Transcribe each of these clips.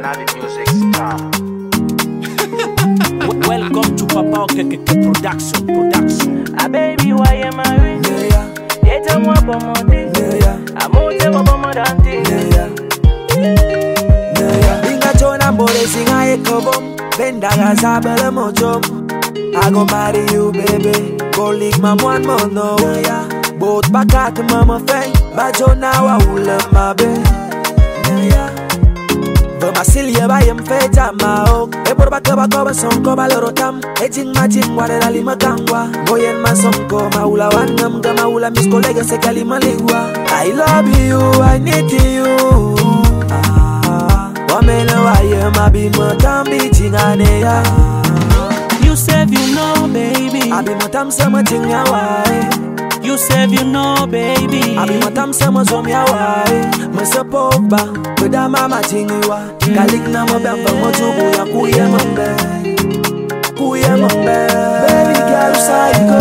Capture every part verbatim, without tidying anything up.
Navi Music's time. Welcome to Papa Okeke Production, Production. Ah baby, why am I with you? Yeah, yeah. I'm up on my day. Yeah, yeah. I'm up on my day. Yeah, yeah. Yeah, yeah. Inga chona mbole singa ekobo. Benda gazabele mojo. I gon' marry you, baby. Go lick my one mono. Yeah, yeah. Both back at mama fey. Bajo now I will love my baby. Yeah, yeah. Masilia bayam feja mao e por bakaba koba sonko balorotam e jingma jingwa de alima kangwa boyen masonko maula wanam ga maula mis kolega se kalima lewa. I love you, I need you, ah wamela wayam abi matambi jingane ya. You said you know baby abi matam sama jingawai. You said you know, baby. I be my time, some of your wife. Mister Pogba, with a mama tingiwa. Kalik na mo bamba mo tubu ya kuye mambe, kuye mambe. Baby girl, usaigo,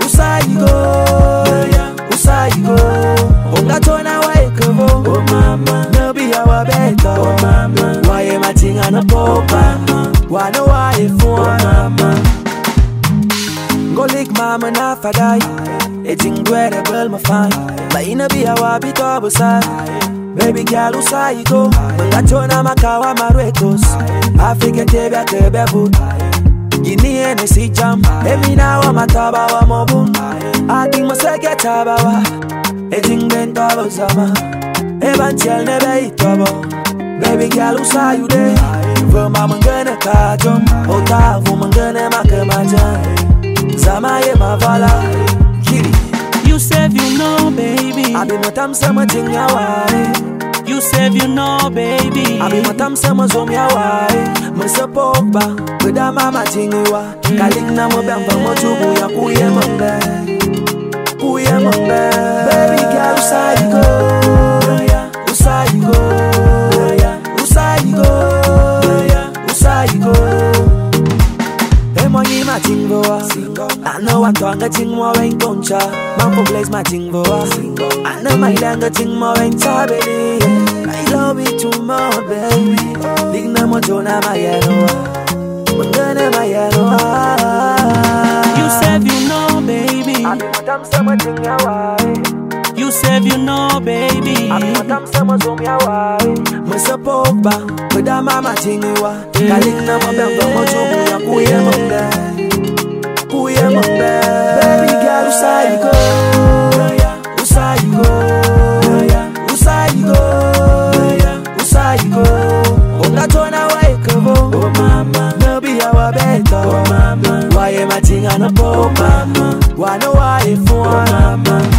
usaigo, usaigo, usaigo. Onga tona wa ikobo, oh mama. Nabi ya wa beto, oh mama. Wa ye matinga na Pogba, wa no wa ifu, oh mama. Go lick mama na fadai. It's incredible my fine. But in a be a wabi double side. Baby girl usai go. Mangachona makawa maruetos. Africa tebia tebia food. Gini ene si jam. Emi na wa mataba wa mobun. Adi masege tabawa. It's ingben double sama. Evanchel nebe itobo. Baby girl usai you de. Vama mangene kajom. Otavu mangene makemajan. Zamaye mavala Kiri. You said you know baby abi matam sama jinga wai. You said you know baby abi matam sama zomia wai. Mister Pogba with a mama jingiwa. Kalik na mo bamba mo tubu ya kuye mambe, kuye mambe. Baby girl usaigo, usaigo, usaigo, usaigo. Emoji matingoa. I know I'm going to ting more in concha. Mambo place my ting for us. I know my language ting more in tabby. I love you too much, baby. Digna mojona mayano. Mungana mayano. You said you know, baby. I mean, madam, summer ting away. You said you know, baby. I mean, madam, summer zoom away. Mister Pogba, with a mama ting you are. Kalikna mabamba mojomu ya kuye mongda. Baby girl, usaigo, usaigo, usaigo, usaigo. Onga tona wa ikobo, oh mama. Nabi ya wa beto, oh mama. Wa ye matinga na po, mama. Wa no wa ifu, oh mama.